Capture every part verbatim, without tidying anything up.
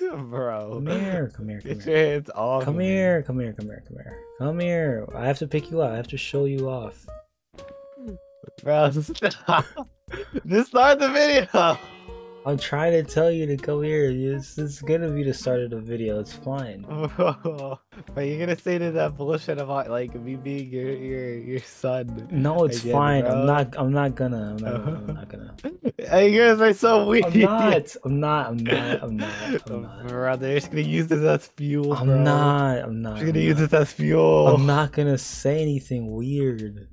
Bro. Come here, come here, come Get here. Get your hands off. Come here, come here, come here, come here. Come here. I have to pick you up. I have to show you off. Bro, stop. Just start the video. I'm trying to tell you to come here. This is gonna be the start of the video. It's fine. Are you gonna say to that bullshit about like me being your your your son? No, it's again, fine. Bro. I'm not. I'm not gonna. I'm not gonna. I'm not gonna. You guys are so weak. I'm not. I'm not. I'm not. I'm not. I'm not. Bro, they're just gonna use this as fuel. I'm bro. not. I'm not. They're gonna I'm use not. this as fuel. I'm not gonna say anything weird.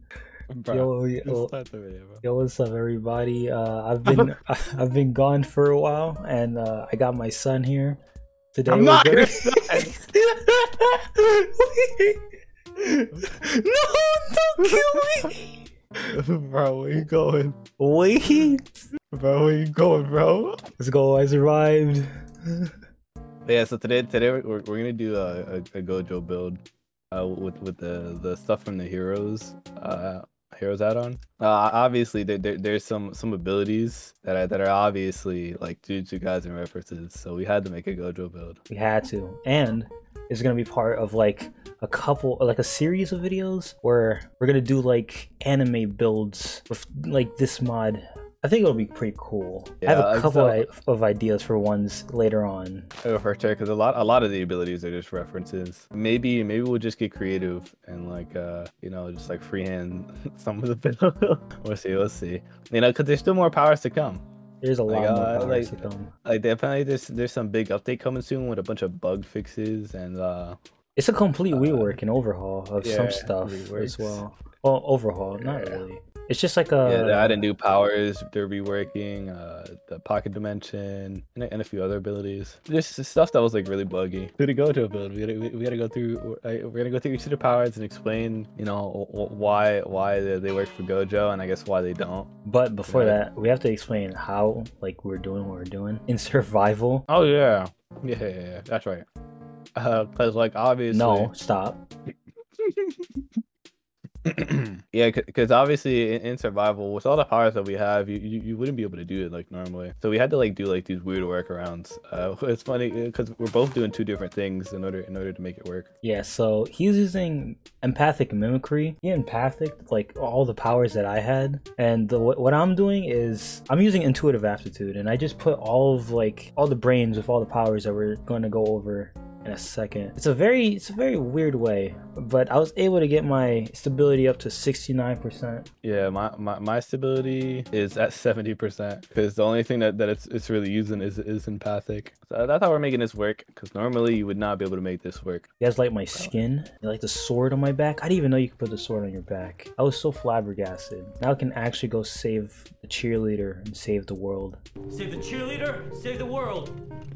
Bro, yo, yo, video, yo, what's up, everybody? Uh, I've been I've been gone for a while, and uh, I got my son here today. I'm not your son. No, don't kill me, bro. Where you going? Wait, bro, where you going, bro? Let's go. I survived. Yeah, so today, today we're we're gonna do a, a, a Gojo build, uh, with with the the stuff from the Heroes, uh. Heroes add-on. Uh, obviously, there, there, there's some some abilities that are, that are obviously like Jujutsu Kaisen references, so we had to make a Gojo build. We had to, and it's gonna be part of like a couple, like a series of videos where we're gonna do like anime builds with like this mod. I think it'll be pretty cool. Yeah, I have a couple so, of ideas for ones later on. Oh, for sure, because a lot, a lot of the abilities are just references. Maybe, maybe we'll just get creative and like, uh, you know, just like freehand some of the build. We'll see, we'll see. You know, because there's still more powers to come. There's a lot like, more uh, powers like, to come. Like, apparently there's there's some big update coming soon with a bunch of bug fixes and. Uh, it's a complete uh, rework and overhaul of yeah, some stuff reworks. as well. Well, overhaul, yeah. not really. It's just like a yeah. They added new powers. They're reworking uh, the pocket dimension and, and a few other abilities. There's stuff that was like really buggy. Do the Gojo build. We gotta we, we gotta go through. We're gonna go through each of the powers and explain, you know, why why they work for Gojo and I guess why they don't. But before yeah. that, we have to explain how like we're doing what we're doing in survival. Oh yeah, yeah, yeah, yeah. That's right. Uh, cause like obviously. No, stop. Yeah, because obviously in, in survival with all the powers that we have, you, you you wouldn't be able to do it like normally, so we had to like do like these weird workarounds. Uh it's funny because we're both doing two different things in order in order to make it work. Yeah, so he's using empathic mimicry. He empathic like all the powers that I had, and the, what I'm doing is I'm using intuitive aptitude, and I just put all of like all the brains with all the powers that we're going to go over in a second. It's a very it's a very weird way, but I was able to get my stability up to sixty-nine percent. Yeah, my, my my stability is at seventy percent because the only thing that, that it's it's really using is is empathic. So that's how we're making this work, because normally you would not be able to make this work. You guys like my skin? You like the sword on my back? I didn't even know you could put the sword on your back. I was so flabbergasted. Now I can actually go save the cheerleader and save the world. Save the cheerleader, save the world.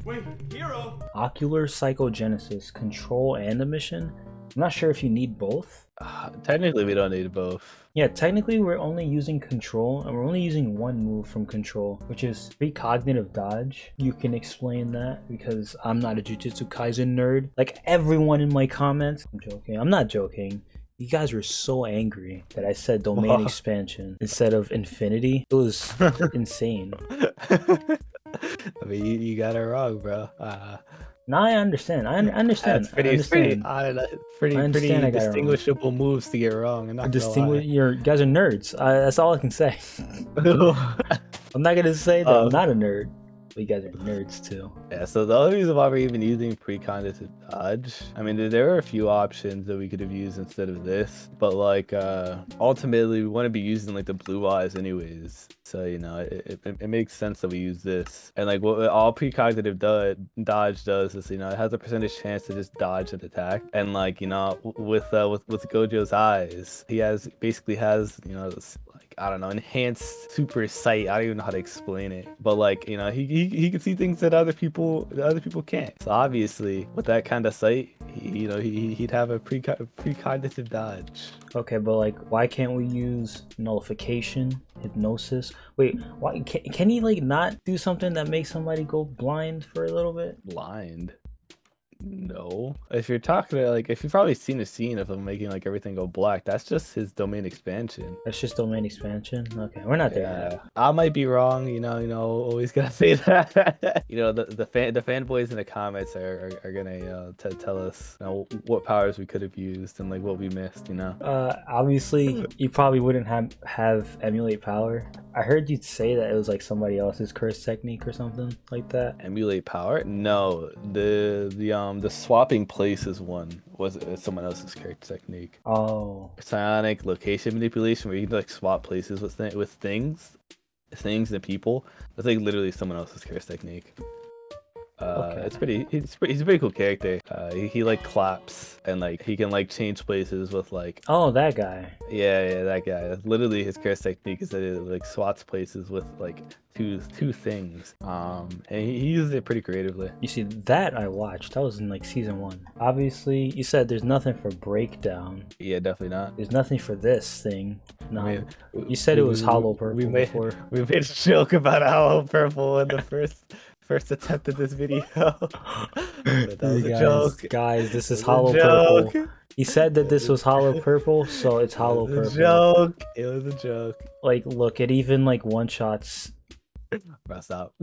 Wait, hero. Ocular psycho Genesis, control and a mission. I'm not sure if you need both. Uh, technically we don't need both. Yeah, technically we're only using control, and we're only using one move from control, which is free cognitive dodge. You can explain that because I'm not a Jujutsu Kaisen nerd like everyone in my comments. I'm joking, I'm not joking. You guys were so angry that I said domain expansion instead of infinity. It was insane. I mean, you, you got it wrong, bro. Uh... Now I understand. I un understand. That's pretty, I understand. Pretty, I, pretty, I understand pretty distinguishable moves to get wrong. And not distinguish. Your guys are nerds. I, that's all I can say. I'm not gonna say that um, I'm not a nerd. But you guys are nerds too. Yeah. So the other reason why we're even using precognitive dodge. I mean, there, there are a few options that we could have used instead of this, but like uh, ultimately we want to be using like the blue eyes anyways. So, you know, it, it, it makes sense that we use this. And like what all precognitive do dodge does is, you know, it has a percentage chance to just dodge an attack. And like, you know, with uh, with, with Gojo's eyes, he has basically has, you know, this, like, I don't know, enhanced super sight. I don't even know how to explain it. But like, you know, he, he, he can see things that other people that other people can't. So obviously with that kind of sight, he, you know, he, he'd have a precog precognitive dodge. Okay, but like, why can't we use nullification, hypnosis? Wait, why can, can he like not do something that makes somebody go blind for a little bit? Blind? No. If you're talking to, like, if you've probably seen a scene of him making, like, everything go black, that's just his domain expansion. That's just domain expansion? Okay, we're not there yeah. yet. I might be wrong, you know, you know, always gotta say that. You know, the the, fan, the fanboys in the comments are, are, are gonna, you know, t tell us, you know, what powers we could have used and, like, what we missed, you know? Uh, obviously, you probably wouldn't have, have emulate power. I heard you say that it was, like, somebody else's curse technique or something like that. Emulate power? No, the, the, um, Um, the swapping places one was someone else's character technique. Oh. Psionic location manipulation, where you can, like, swap places with th with things, things and people. That's, like, literally someone else's character technique. Uh, okay. It's pretty. It's pretty. He's a pretty cool character. Uh, he, he like claps and, like, he can, like, change places with, like. Oh, that guy. Yeah, yeah, that guy. That's literally his curse technique, is that it, like, swats places with, like, two two things. Um, and he, he uses it pretty creatively. You see, that I watched. That was in, like, season one. Obviously, you said there's nothing for breakdown. Yeah, definitely not. There's nothing for this thing. No. I mean, you said we, it was hollow purple. We made before. we made a joke about hollow purple in the first. First attempt at this video. That was guys, a joke. Guys, this is hollow joke. Purple. He said that this was hollow purple, so it's hollow purple. It was a joke. It was a joke. Like, look, it even, like, one-shots. Bro, stop.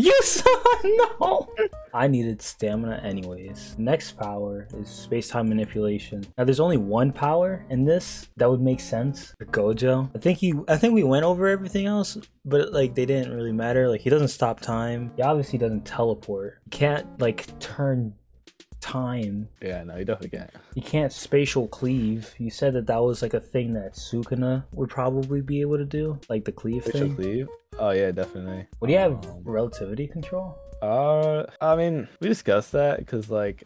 You saw? No! I needed stamina anyways. Next power is space-time manipulation. Now, there's only one power in this that would make sense. Gojo. I think he, I think we went over everything else, but, like, they didn't really matter. Like, he doesn't stop time. He obviously doesn't teleport. He can't, like, turn time. Yeah, no, you definitely can't. You can't spatial cleave. You said that that was, like, a thing that Sukuna would probably be able to do, like the cleave spatial thing. Cleave? Oh yeah, definitely. Would you have um, relativity control? Uh, I mean, we discussed that because, like,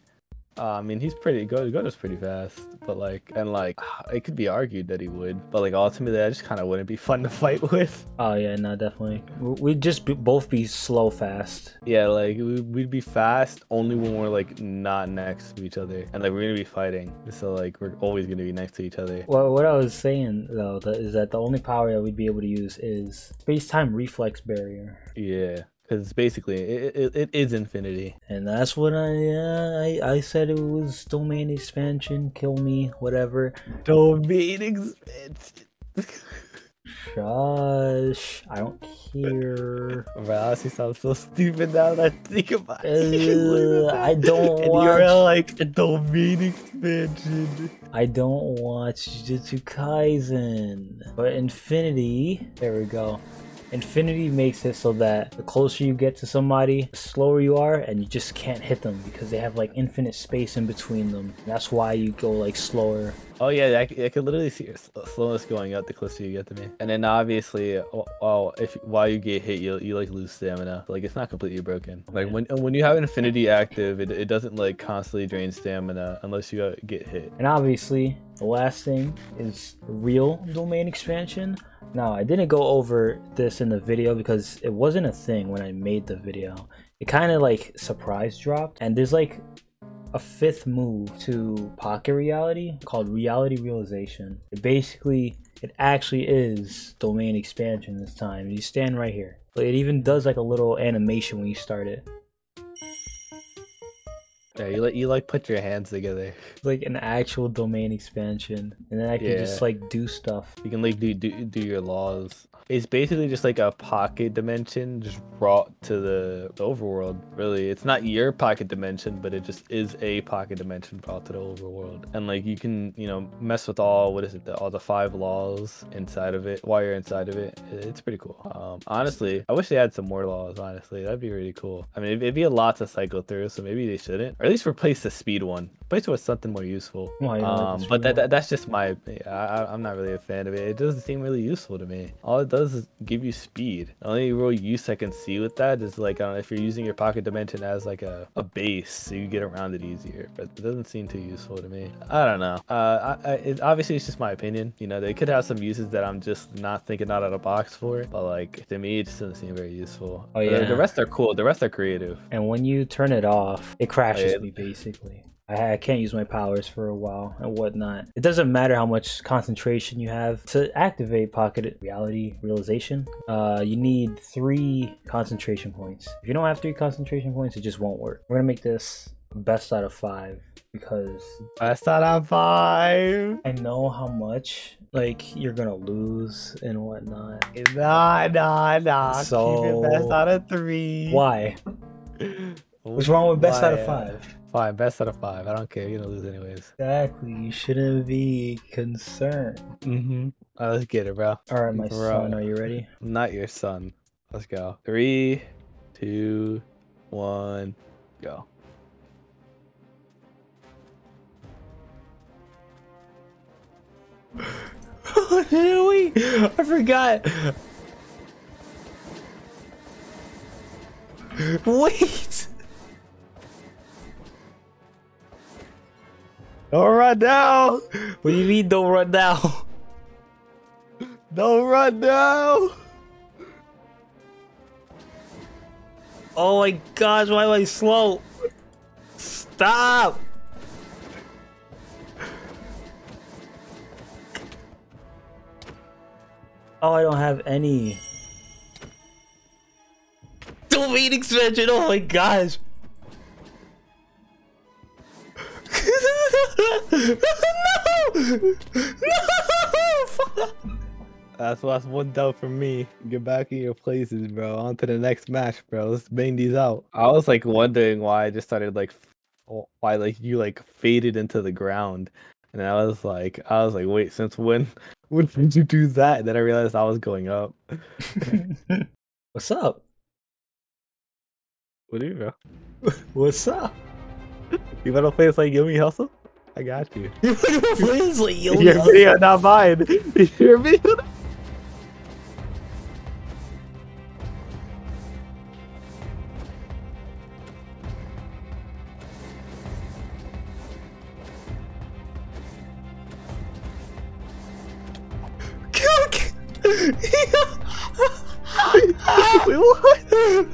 Uh, I mean, he's pretty good. Gojo's pretty fast, but, like, and, like, it could be argued that he would, but, like, ultimately, I just kind of wouldn't be fun to fight with. Oh yeah, no, definitely. We'd just be, both be slow fast. Yeah, like, we'd be fast only when we're, like, not next to each other, and, like, we're gonna be fighting, so, like, we're always gonna be next to each other. Well, what I was saying though that is that the only power that we'd be able to use is space-time reflex barrier. Yeah. Because basically, it, it, it is infinity. And that's what I, uh, I I said it was domain expansion, kill me, whatever. Domain expansion. Shush, I don't care. Bro, I honestly sound so stupid now that I think about it. Uh, I don't and watch. You're like, a domain expansion. I don't watch Jujutsu Kaisen. But infinity, there we go. Infinity makes it so that the closer you get to somebody, the slower you are, and you just can't hit them because they have, like, infinite space in between them. And that's why you go, like, slower. Oh yeah, I, I could literally see your slowness going up the closer you get to me. And then obviously, oh, oh, if while you get hit, you you like lose stamina. Like, it's not completely broken. Like, when when you have infinity active, it it doesn't, like, constantly drain stamina unless you get hit. And obviously, the last thing is real domain expansion. Now, I didn't go over this in the video because it wasn't a thing when I made the video. It kind of, like, surprise dropped, and there's, like, a fifth move to pocket reality called reality realization. It basically, it actually is domain expansion this time. You stand right here. It even does, like, a little animation when you start it. Yeah, you like you like put your hands together. It's like an actual domain expansion, and then I can yeah. just, like, do stuff. You can, like, do do do your laws. It's basically just, like, a pocket dimension just brought to the overworld. Really, it's not your pocket dimension, but it just is a pocket dimension brought to the overworld. And, like, you can, you know, mess with all what is it, the, all the five laws inside of it while you're inside of it. It's pretty cool. Um, honestly, I wish they had some more laws. Honestly, that'd be really cool. I mean, it'd, it'd be a lot to cycle through, so maybe they shouldn't. Or at least replace the speed one. Replace it with something more useful. Oh, yeah, um, but that, that, that's just my. I, I'm not really a fan of it. It doesn't seem really useful to me. All it does is give you speed. The only real use I can see with that is, like, I don't know, if you're using your pocket dimension as, like, a, a base, so you get around it easier. But it doesn't seem too useful to me. I don't know. Uh, I, I, it, obviously, it's just my opinion. You know, they could have some uses that I'm just not thinking out of the box for. But, like, to me, it just doesn't seem very useful. Oh yeah. The, the rest are cool. The rest are creative. And when you turn it off, it crashes. Basically, I can't use my powers for a while and whatnot. It doesn't matter how much concentration you have to activate Pocket Reality Realization. Uh, you need three concentration points. If you don't have three concentration points, it just won't work. We're gonna make this best out of five because best out of five. I know how much like you're gonna lose and whatnot. Nah, nah, nah. So keep it best out of three. Why? What's wrong with best Why? out of five? Fine, best out of five. I don't care. You're gonna lose anyways. Exactly. You shouldn't be concerned. Mm-hmm. All right, let's get it, bro. All right, my bro. son. Are you ready? I'm not your son. Let's go. Three, two, one, go. Did we? I forgot. Wait. Don't run down! What do you mean don't run down? Don't run down! Oh my gosh, why am I slow? Stop! Oh, I don't have any. Domain expansion, oh my gosh! No! No! That's last one down for me. Get back in your places, bro. On to the next match, bro. Let's bang these out. I was like wondering why I just started like, why like you like faded into the ground, and I was like, I was like, wait, since when? When did you do that? And then I realized I was going up. What's up? What do you know? What's up? You better play this like Yomi Hustle? I got you. Your video, not mine. Your video.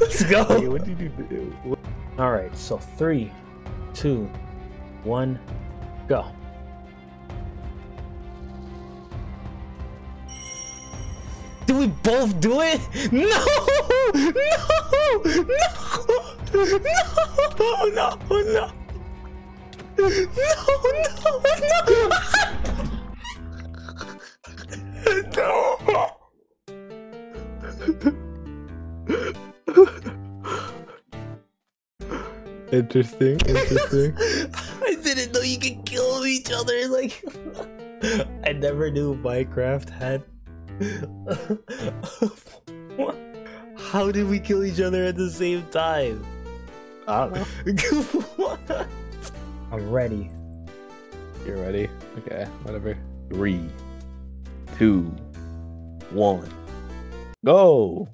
Let's go. Hey, what did you do? What? All right. So three, two, one. Go. Did we both do it? No! No! No! No! No! No! No! No! No! No! Interesting. Interesting. I didn't know you could kill each other. Like, I never knew Minecraft had. How did we kill each other at the same time? I don't know. What? I'm ready. You're ready? Okay, whatever. Three, two, one, go.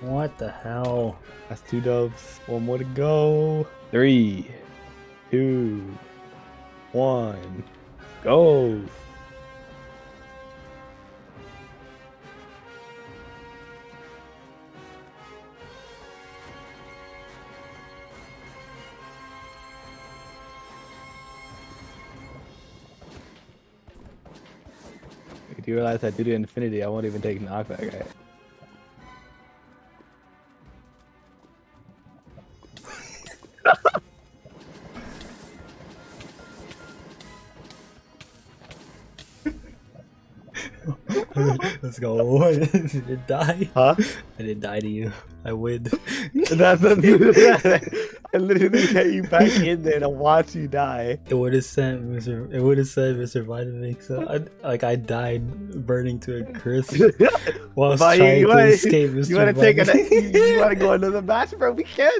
What the hell? That's two doves. One more to go. Three, two, one, go. If you realize I did it infinity, I won't even take knockback, right? Let's go. I didn't die. Huh? I didn't die to you. I win. That's that. I literally get you back in there to watch you die. It would have sent Mister It would have said Mister Vitamix. So I, like I died burning to a crisp while trying you to wanna, escape Mister You want to take a, You want to go another match, bro? We can.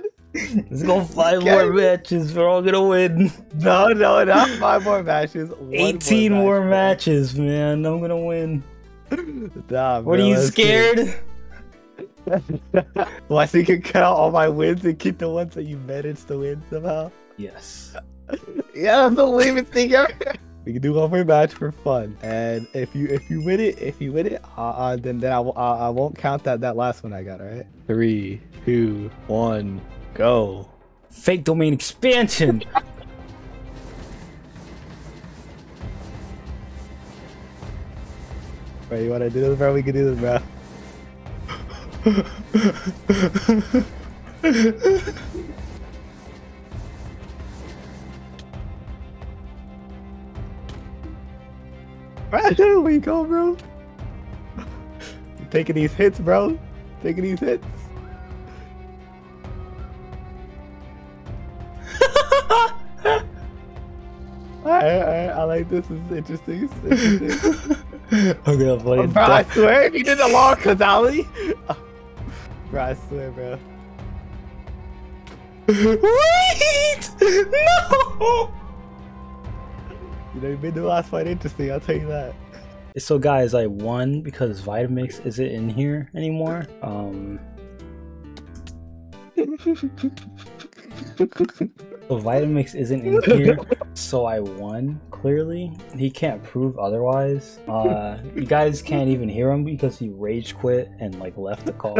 Let's go five more matches. We're all gonna win. No, no, not five more matches. One Eighteen more, match, more matches, man. I'm gonna win. Nah, what bro, are you scared? Well, I think you count all my wins and keep the ones that you managed to win somehow. Yes. Yeah, that's the lamest thing ever. We can do one more match for fun, and if you if you win it, if you win it, uh, uh, then then I uh, I won't count that that last one I got. All right. Three, two, one, go. Fake domain expansion. Bro, you wanna do this, bro? We can do this, bro. Where did we go, bro? Taking these hits, bro. Taking these hits. Alright, alright, I like this. It's interesting. It's interesting. I'm gonna play oh, bro, I swear, if you did a long causality. Oh, bro, I swear, bro. Wait! No! You know, you made the last fight interesting, I'll tell you that. So, guys, I won because Vitamix isn't in here anymore. Um. So Vitamix isn't in here, so I won, clearly. He can't prove otherwise. Uh, you guys can't even hear him because he rage quit and like left the call.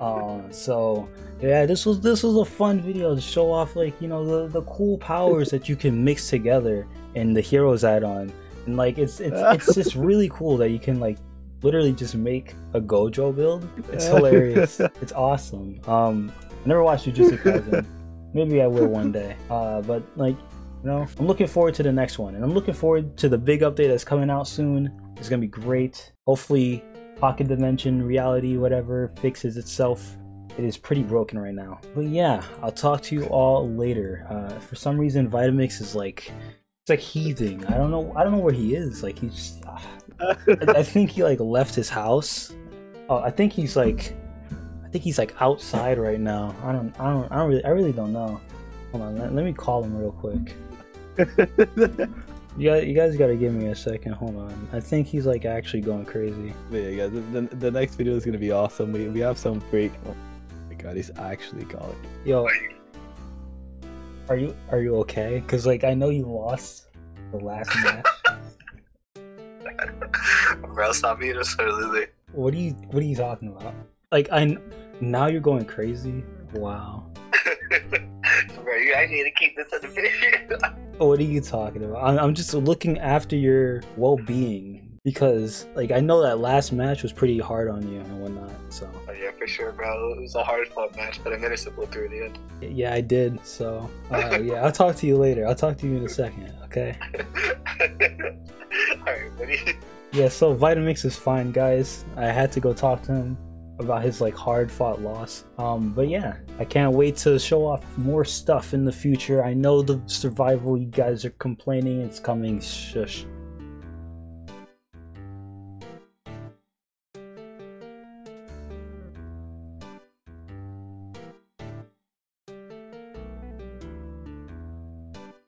Uh, so yeah, this was this was a fun video to show off, like, you know, the, the cool powers that you can mix together in the Heroes add-on. And like it's it's it's just really cool that you can like literally just make a Gojo build. It's hilarious. It's awesome. Um, I never watched Jujutsu Kaisen. Maybe I will one day, uh, but like, you know, I'm looking forward to the next one, and I'm looking forward to the big update that's coming out soon. It's gonna be great. Hopefully, Pocket Dimension, reality, whatever, fixes itself. It is pretty broken right now. But yeah, I'll talk to you all later. Uh, for some reason, Vitamix is like, it's like heaving. I don't know. I don't know where he is. Like he's, just, uh, I, I think he like left his house. Oh, I think he's like. I think he's like outside right now. I don't, I don't, I don't really, I really don't know. Hold on, let, let me call him real quick. you, guys, you guys gotta give me a second. Hold on. I think he's like actually going crazy. But yeah, guys, the, the next video is gonna be awesome. We we have some great. Oh my god, he's actually calling. Yo, are you are you okay? Cause like I know you lost the last match. Bro, stop being so silly. What are you What are you talking about? Like I now you're going crazy. Wow. Bro, you actually need to keep this on the video. What are you talking about? I'm, I'm just looking after your well-being because, like, I know that last match was pretty hard on you and whatnot. So. Oh, yeah, for sure, bro. It was a hard-fought match, but I managed to pull through in the end. Yeah, I did. So, uh, yeah, I'll talk to you later. I'll talk to you in a second. Okay. All right, buddy. Yeah. So Vitamix is fine, guys. I had to go talk to him about his like hard-fought loss, um but yeah, I can't wait to show off more stuff in the future. I know the survival you guys are complaining it's coming. Shush.